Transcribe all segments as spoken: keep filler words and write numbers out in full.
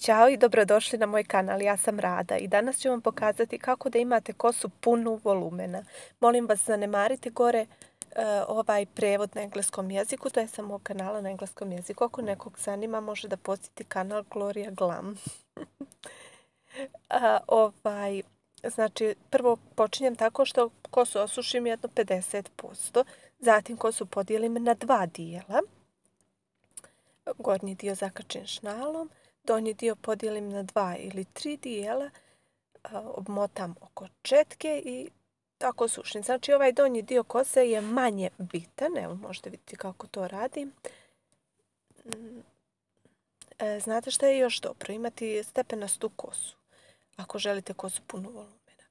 Ćao i dobrodošli na moj kanal, ja sam Rada i danas ću vam pokazati kako da imate kosu punu volumena. Molim vas, zanemarite gore uh, ovaj prevod na engleskom jeziku, to je sa mog kanala na engleskom jeziku. Ako nekog zanima, može da posjeti kanal Gloria Glam. A, ovaj, znači, prvo počinjem tako što kosu osušim jedno pedeset posto, zatim kosu podijelim na dva dijela. Gornji dio zakačim šnalom. Donji dio podijelim na dva ili tri dijela, obmotam oko četke i tako sušim. Znači ovaj donji dio kose je manje bitan, evo možete vidjeti kako to radim. Znate što je još dobro? Imati stepenastu kosu, ako želite kosu punu volumena.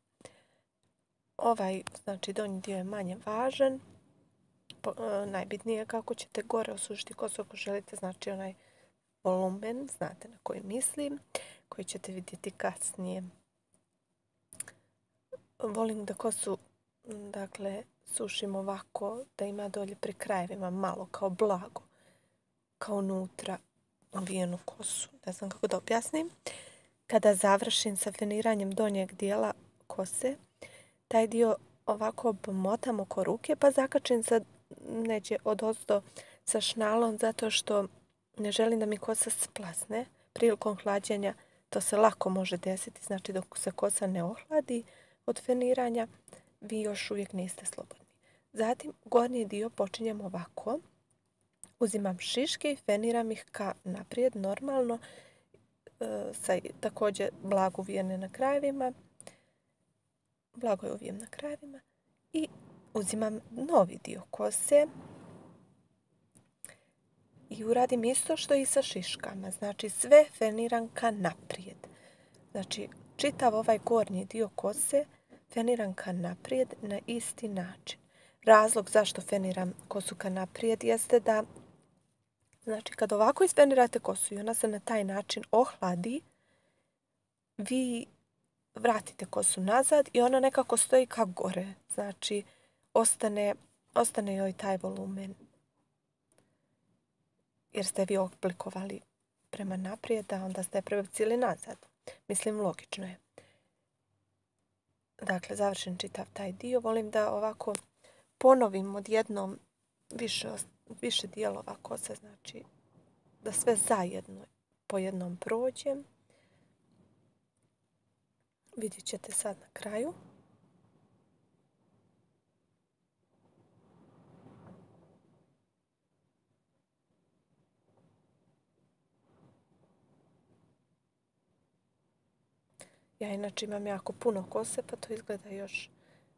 Ovaj, znači donji dio je manje važan, najbitnije je kako ćete gore osušiti kosu ako želite, znači onaj volumen, znate na koji mislim, koji ćete vidjeti kasnije. Volim da kosu, dakle, sušim ovako, da ima dolje pri krajevima malo, kao blago, kao unutra ovijenu kosu. Ne znam kako da objasnim. Kada završim sa finiranjem donjeg dijela kose, taj dio ovako obmotam oko ruke, pa zakačim sa, neće odozdo sa šnalom, zato što ne želim da mi kosa splasne. Prilikom hlađenja to se lako može desiti. Znači dok se kosa ne ohladi od feniranja, vi još uvijek niste slobodni. Zatim gornji dio počinjem ovako. Uzimam šiške i feniram ih ka naprijed normalno. E, sa, također blago uvijene na krajevima. Blago je uvijem na krajevima. I uzimam novi dio kose. I uradim isto što i sa šiškama. Znači sve feniram ka naprijed. Znači čitav ovaj gornji dio kose feniram ka naprijed na isti način. Razlog zašto feniram kosu ka naprijed jeste da, znači kad ovako isfenirate kosu i ona se na taj način ohladi, vi vratite kosu nazad i ona nekako stoji ka gore. Znači ostane, ostane joj taj volumen. Jer ste vi oblikovali prema naprijed, a onda ste prebacili nazad. Mislim, logično je. Dakle, završen čitav taj dio. Volim da ovako ponovim odjednom više, više dijelova kose, znači da sve zajedno po jednom prođem. Vidjet ćete sad na kraju. Ja inače imam jako puno kose, pa to izgleda još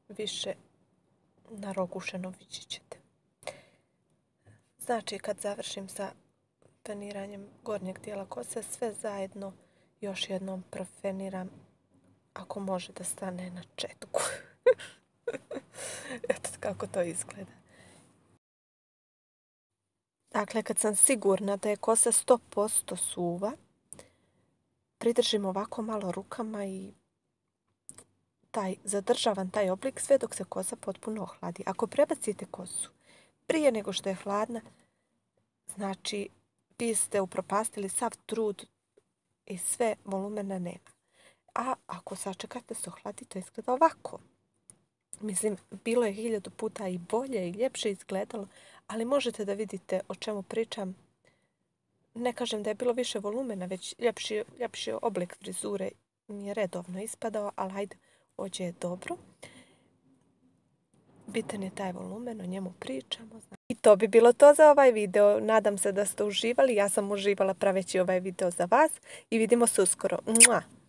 više narogušeno, vidjet ćete. Znači, kad završim sa feniranjem gornjeg dijela kose, sve zajedno još jednom profeniram, ako može da stane na četku. Eto kako to izgleda. Dakle, kad sam sigurna da je kosa sto posto suva, pridržim ovako malo rukama i taj, zadržavam taj oblik sve dok se kosa potpuno ohladi. Ako prebacite kosu prije nego što je hladna, znači vi ste upropastili sav trud i sve, volumena nema. A ako sačekate se ohladi, to izgleda ovako. Mislim, bilo je hiljadu puta i bolje i ljepše izgledalo, ali možete da vidite o čemu pričam. Ne kažem da je bilo više volumena, već ljepši, ljepši oblik frizure mi je redovno ispadao, ali hajde, ođe je dobro. Bitan je taj volumen, o njemu pričamo. I to bi bilo to za ovaj video. Nadam se da ste uživali, ja sam uživala praveći ovaj video za vas i vidimo se uskoro. Mua!